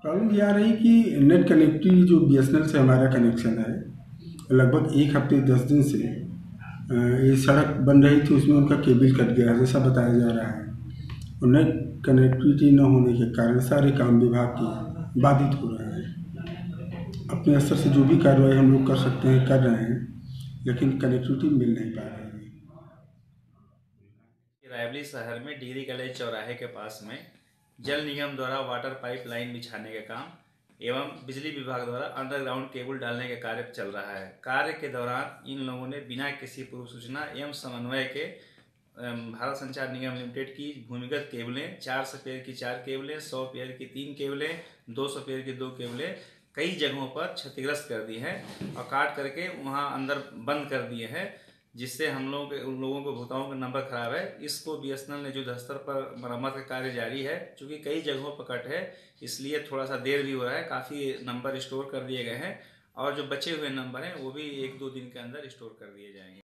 Problem ये आ रही कि नेट कनेक्टिविटी जो बीएसएनएल से हमारा कनेक्शन है लगभग एक हफ्ते 10 दिन से ये सड़क बन रही थी उसमें उनका केबल कट गया जैसा बताया जा रहा है और नेट कनेक्टिविटी न होने के कारण सारे काम विभाग के बाधित हो रहा है। अपने स्तर से जो भी कार्रवाई हम लोग कर सकते हैं कर रहे हैं लेकिन कनेक्टिविटी मिल नहीं पा रही है। रायबरेली शहर में डिग्री कॉलेज चौराहे के पास में जल निगम द्वारा वाटर पाइप लाइन बिछाने का काम एवं बिजली विभाग द्वारा अंडरग्राउंड केबल डालने का कार्य चल रहा है। कार्य के दौरान इन लोगों ने बिना किसी पूर्व सूचना एवं समन्वय के भारत संचार निगम लिमिटेड की भूमिगत केबलें 400 पेयर की 4 केबलें 100 पेयर की 3 केबलें 200 पेयर की 2 केबलें कई जगहों पर क्षतिग्रस्त कर दी हैं और काट करके वहाँ अंदर बंद कर दिए हैं, जिससे हम लोग उन लोगों को भुगतानों का नंबर खराब है। इसको बीएसएनएल ने युद्ध स्तर पर मरम्मत का कार्य जारी है, चूँकि कई जगहों पर कट है इसलिए थोड़ा सा देर भी हो रहा है। काफ़ी नंबर स्टोर कर दिए गए हैं और जो बचे हुए नंबर हैं वो भी 1-2 दिन के अंदर स्टोर कर दिए जाएंगे।